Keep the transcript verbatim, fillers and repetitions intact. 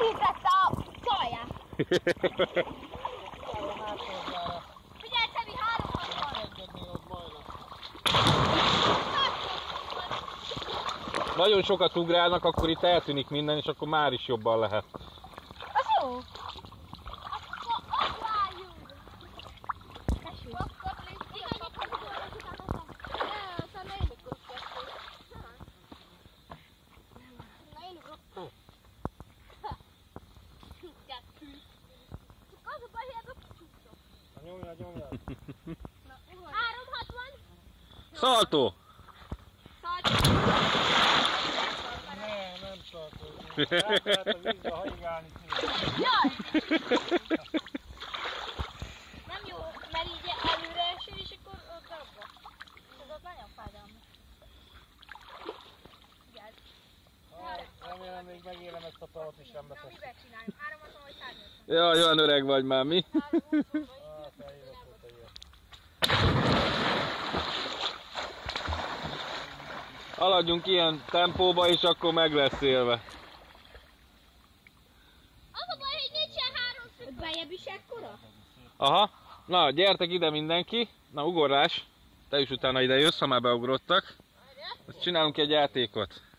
Elhízlett a csalját! Figyelj, Csebi, háromban van! Nagyon sokat ugrálnak, akkor itt eltűnik minden, és akkor már is jobban lehet. Az jó! Szaltó! Szaltó! Ne, nem szaltó. Nem lehet a vízbe haigálni. Jaj! Nem jó, mert így előre eső, és akkor ott abba. Ez ott nagyon fájdalmas. Igaz. Remélem, még megélem ezt a tavat, és sem beteszem. Na, mivel csináljunk? Háromoson vagy szárnyosan? Jaj, olyan öreg vagy már, mi? Háromoson vagy. Haladjunk ilyen tempóba, és akkor meg lesz élve. Az a baj, hogy nincsen három szükség. Beljebb is ekkora? Aha. Na, gyertek ide mindenki. Na, ugorlás. Te is utána ide jössz, ha már beugrottak. Most csinálunk egy játékot.